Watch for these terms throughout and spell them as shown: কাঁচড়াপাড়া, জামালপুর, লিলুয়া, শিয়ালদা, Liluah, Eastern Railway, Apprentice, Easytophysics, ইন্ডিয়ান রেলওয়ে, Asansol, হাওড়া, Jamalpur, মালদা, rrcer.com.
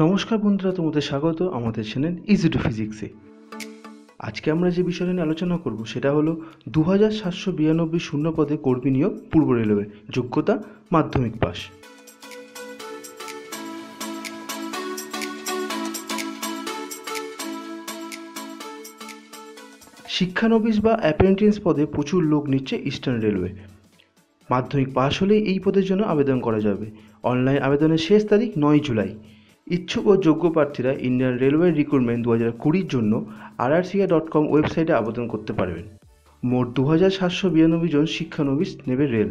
नमस्कार बंधुरा तुम्हारे स्वागत हमारे चैनल इजी टू फिजिक्स। आज के आमरा जे विषय निये आलोचना करब सेटा हलो 2792 शून्य पदे कर्मी नियोग पूर्व रेलवे योग्यता माध्यमिक पास। शिक्षानबिस बा अप्रेंटिस पदे प्रचुर लोक निच्छे इस्टार्न रेलवे। माध्यमिक पास होले एई पदेर जोन्नो आवेदन करा जाबे। अनलाइन आवेदनेर शेष तारीख 9 जुलाई। इच्छुक और योग्य प्रार्थीरा इंडियन रेलवे रिक्रुटमेंट 2020 জন্য rrcer.com ওয়েবসাইটে আবেদন করতে পারবেন। মোট 2792 জন শিক্ষানবিশ নেবে রেল।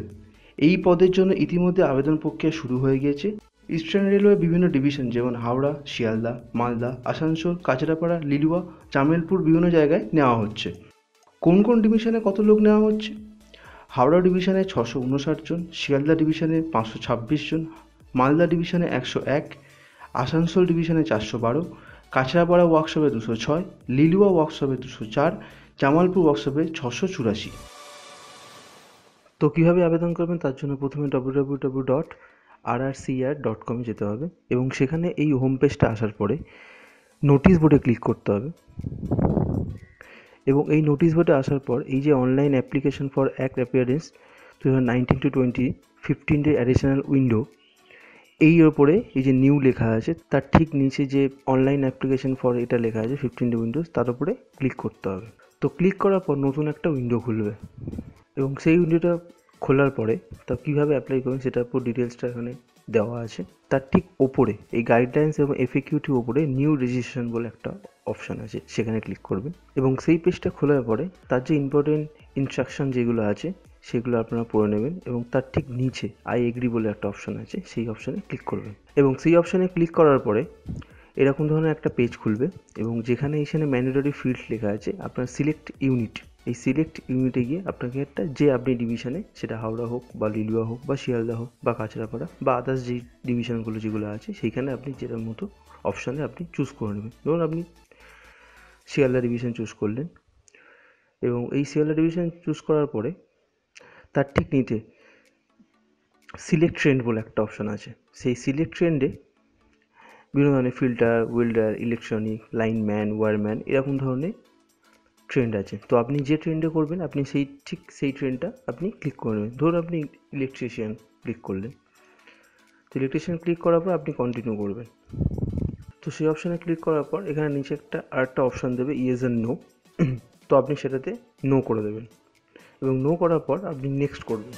এই পদের জন্য ইতিমধ্যে আবেদন প্রক্রিয়া শুরু হয়ে গিয়েছে। ইস্টার্ন রেলওয়ে বিভিন্ন ডিভিশন যেমন হাওড়া, শিয়ালদা, মালদা, আসানসোল, কাঁচরাপাড়া, লিলুয়া, জামালপুর বিভিন্ন জায়গায় নেওয়া হচ্ছে। কোন কোন ডিভিশনে কত লোক নেওয়া হচ্ছে? হাওড়া ডিভিশনে 659 জন, শিয়ালদা ডিভিশনে 526 জন, মালদা ডিভিশনে 101, आसानसोल डिविशने 412, कांचरापाड़ा वार्कशपे 206, लिलुआ वार्कशपे 204, जामालपुर वार्कशपे 684। तो किभाबे आवेदन करबेन तार जोन्नो प्रथमे www.rrcer.com जेते होबे एबं सेखाने एई होम पेजटा आसार परे नोटिस बोर्डे क्लिक करते होबे एबं एई नोटिस बोर्डे आसार पर एई जे online application for act appearance 2019-20 15 day additional window এই উপরে এই যে নিউ লেখা আছে তার ঠিক নিচে যে অনলাইন অ্যাপ্লিকেশন ফর এটা লেখা আছে 15 ডে উইন্ডোজ তার উপরে ক্লিক করতে হবে। তো ক্লিক করার পর নতুন একটা উইন্ডো খুলবে এবং সেই উইন্ডোটা খোলার পরে তা কীভাবে অ্যাপ্লাই করবেন সেটার উপর ডিটেলসটা এখানে দেওয়া আছে। তার ঠিক ওপরে এই গাইডলাইন্স এবং এফএকিউটির ওপরে নিউ রেজিস্ট্রেশন বলে একটা অপশান আছে, সেখানে ক্লিক করবেন এবং সেই পেজটা খোলার পরে তার যে ইম্পর্টেন্ট ইনস্ট্রাকশন যেগুলো আছে সেগুলো আপনারা পড়ে নেবেন এবং তার ঠিক নিচে আই এগ্রি বলে একটা অপশান আছে, সেই অপশানে ক্লিক করবেন এবং সেই অপশানে ক্লিক করার পরে এরকম ধরনের একটা পেজ খুলবে এবং যেখানে এখানে ম্যান্ডেটরি ফিল্ড লেখা আছে আপনার সিলেক্ট ইউনিট। এই সিলেক্ট ইউনিটে গিয়ে আপনাকে একটা যে আপনি ডিভিশনে সেটা হাওড়া হোক বা লিলুয়া হোক বা শিয়ালদা হোক বা কাঁচরাপাড়া বা আদার্স যে ডিভিশনগুলো যেগুলো আছে সেইখানে আপনি যেটার মতো অপশানে আপনি চুজ করে নেবেন। ধরুন আপনি শিয়ালদা ডিভিশন চুজ করলেন এবং এই শিয়ালদা ডিভিশন চুজ করার পরে তার ঠিক নিচে সিলেক্ট ট্রেন্ড বলে একটা অপশান আছে, সেই সিলেক্ট ট্রেন্ডে বিভিন্ন ধরনের filter, welder, electronic, lineman, wireman এরকম ধরনের ট্রেন্ড আছে। তো আপনি যে ট্রেন্ডে করবেন আপনি সেই ঠিক সেই ট্রেন্ডটা আপনি ক্লিক করে নেবেন। ধরুন আপনি ইলেকট্রিশিয়ান ক্লিক করলেন, তো ইলেকট্রিশিয়ান ক্লিক করার পর আপনি কন্টিনিউ করবেন। তো সেই অপশানে ক্লিক করার পর এখানে নিচে একটা আরেকটা অপশান দেবে ইয়েস অ্যান্ড নো, তো আপনি সেটাতে নো করে দেবেন এবং নো করার পর আপনি নেক্সট করবেন।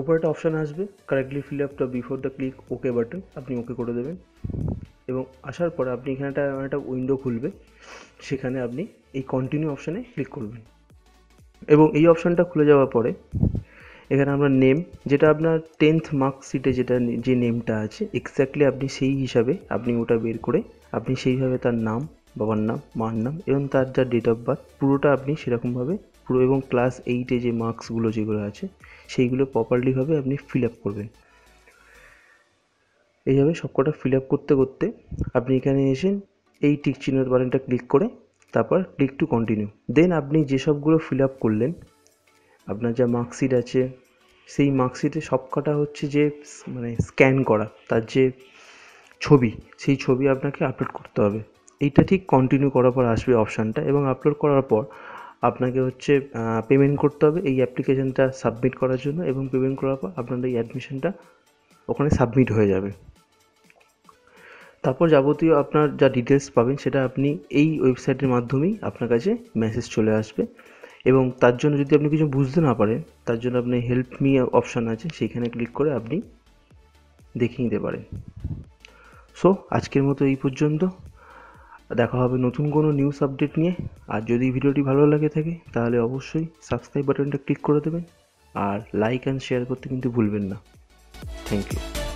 উপরে একটা অপশান আসবে correctly fill up the before the click okay button, আপনি ওকে করে দেবেন এবং আসার পর আপনি এখানে একটা উইন্ডো খুলবে, সেখানে আপনি এই কন্টিনিউ অপশানে ক্লিক করবেন এবং এই অপশানটা খুলে যাওয়ার পরে এখানে আমরা নেম যেটা আপনার 10th মার্কশিটে যেটা যে নেমটা আছে এক্স্যাক্টলি আপনি সেই হিসাবে আপনি ওটা বের করে আপনি সেইভাবে তার নাম, বাবার নাম, মার নাম এবং তার যা ডেট অফ বার্থ পুরোটা আপনি সেরকমভাবে পুরো এবং ক্লাস 8-এ যে মার্কসগুলো যেগুলো আছে সেইগুলো প্রপারলিভাবে আপনি ফিল আপ করবেন। এইভাবে সবকটা ফিল আপ করতে করতে আপনি এখানে এসে এই টিক চিহ্ন বাটনটা ক্লিক করে তারপর ক্লিক টু কন্টিনিউ। দেন আপনি যেসবগুলো ফিল আপ করলেন আপনার যা মার্কশিট আছে সেই মার্কশিটে সবকটা হচ্ছে যে মানে স্ক্যান করা তার যে ছবি, সেই ছবি আপনাকে আপলোড করতে হবে। এইটা ঠিক কন্টিনিউ করার পর আসবে অপশানটা এবং আপলোড করার পর আপনাকে হচ্ছে পেমেন্ট করতে হবে এই অ্যাপ্লিকেশানটা সাবমিট করার জন্য এবং পেমেন্ট করার পর আপনার এই অ্যাডমিশানটা ওখানে সাবমিট হয়ে যাবে। তারপর যাবতীয় আপনার যা ডিটেলস পাবেন সেটা আপনি এই ওয়েবসাইটের মাধ্যমেই আপনার কাছে মেসেজ চলে আসবে এবং তার জন্য যদি আপনি কিছু বুঝতে না পারেন তার জন্য আপনি হেল্প মি অপশান আছে সেইখানে ক্লিক করে আপনি দেখে নিতে পারেন। সো আজকের মতো এই পর্যন্ত, দেখা হবে নতুন কোনো নিউজ আপডেট নিয়ে। আর যদি ভিডিওটি ভালো লাগে থাকে তাহলে অবশ্যই সাবস্ক্রাইব বাটনটা ক্লিক করে দেবেন আর লাইক অ্যান্ড শেয়ার করতে কিন্তু ভুলবেন না। Thank you.